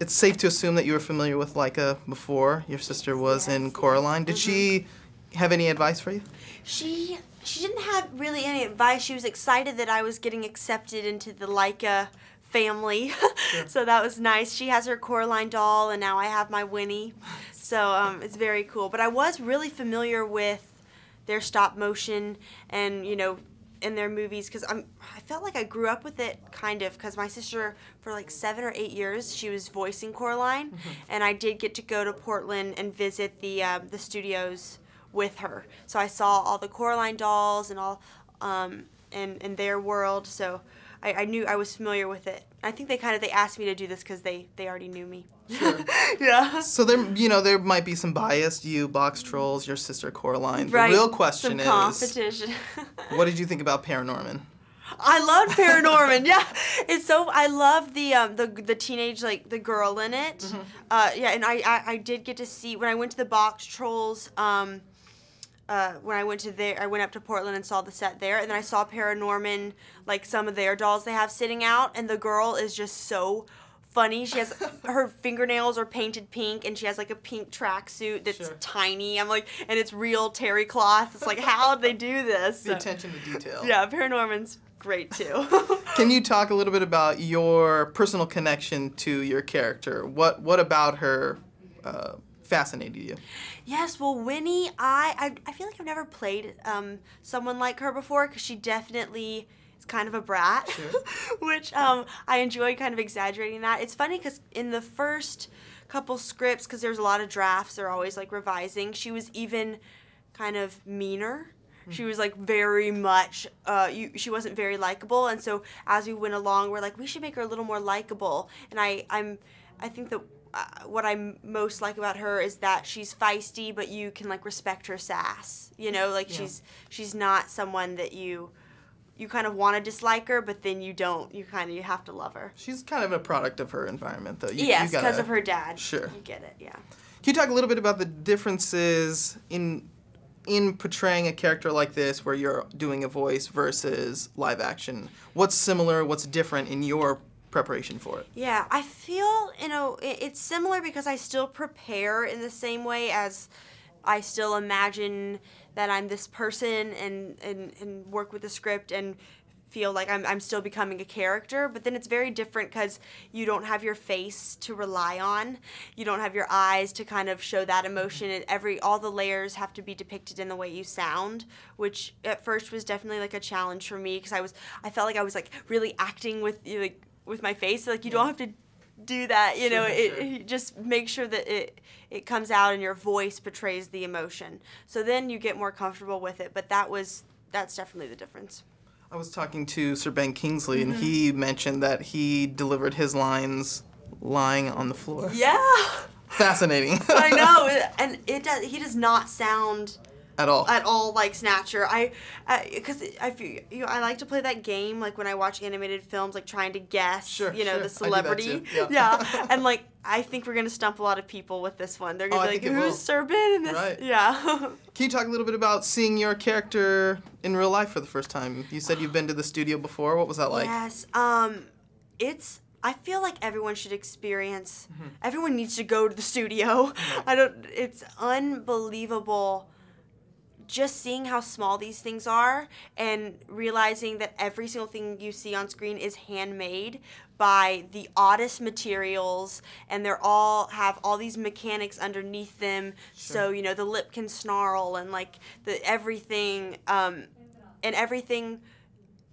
It's safe to assume that you were familiar with Laika before your sister was in Coraline. Did she have any advice for you? She didn't have really any advice. She was excited that I was getting accepted into the Laika family. Sure. So that was nice. She has her Coraline doll, and now I have my Winnie. So it's very cool. But I was really familiar with their stop motion and, you know, in their movies, because I felt like I grew up with it, kind of, because my sister, for like 7 or 8 years, she was voicing Coraline, and I did get to go to Portland and visit the studios with her. So I saw all the Coraline dolls and all, and their world, so I knew I was familiar with it. I think they asked me to do this because they already knew me. Sure. Yeah. So there might be some bias. You, Boxtrolls, your sister Coraline. Right. The real question is competition. What did you think about Paranorman? I loved Paranorman. Yeah. It's so I love the teenage, like, the girl in it. Mm-hmm. Yeah, and I did get to see when I went to the Boxtrolls. When I went to I went up to Portland and saw the set there, and then I saw Paranorman, like some of their dolls they have sitting out, and the girl is just so funny. She has her fingernails are painted pink, and she has like a pink tracksuit that's sure. tiny. I'm like, and it's real terry cloth. It's like, how did they do this? The attention to detail. Yeah, Paranorman's great too. Can you talk a little bit about your personal connection to your character? What about her? Fascinated you? Yes, well, Winnie, I feel like I've never played someone like her before, because she definitely is kind of a brat, sure. which I enjoy kind of exaggerating that. It's funny because in the first couple scripts, because there's a lot of drafts, they're always like revising, she was even kind of meaner. She was like very much, she wasn't very likable, and so as we went along, we're like, we should make her a little more likable, and I think that what I most like about her is that she's feisty, but you can like respect her sass. You know, like yeah. she's not someone that you kind of want to dislike her, but then you don't. You have to love her. She's kind of a product of her environment, though. Yes, because of her dad. Sure, you get it. Yeah. Can you talk a little bit about the differences in portraying a character like this, where you're doing a voice versus live action? What's similar? What's different in your preparation for it? Yeah, I feel, you know, it's similar because I still prepare in the same way, as I still imagine that I'm this person and work with the script and feel like I'm still becoming a character, but then it's very different because you don't have your face to rely on. You don't have your eyes to kind of show that emotion, and all the layers have to be depicted in the way you sound, which at first was definitely like a challenge for me, because I felt like I was like really acting with, you know, like with my face, like you yeah. don't have to do that, you know, it just make sure that it comes out and your voice portrays the emotion. So then you get more comfortable with it, but that's definitely the difference. I was talking to Sir Ben Kingsley, and he mentioned that he delivered his lines lying on the floor. Yeah. Fascinating. I know, and he does not sound at all like Snatcher. I like to play that game, like when I watch animated films, like trying to guess, sure, you know, sure. the celebrity. Yeah. And like, I think we're gonna stump a lot of people with this one. They're gonna be like, who's Sir Ben in this? Right. Yeah. Can you talk a little bit about seeing your character in real life for the first time? You said you've been to the studio before. What was that like? Yes, I feel like everyone should experience, everyone needs to go to the studio. It's unbelievable. Just seeing how small these things are and realizing that every single thing you see on screen is handmade by the oddest materials, and they're all have all these mechanics underneath them. Sure. So, you know, the lip can snarl and like everything, and everything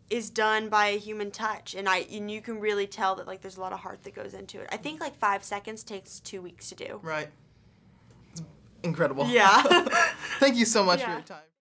is done by a human touch, and you can really tell that like there's a lot of heart that goes into it. I think like 5 seconds takes 2 weeks to do. Right. Incredible. Yeah. Thank you so much for your time.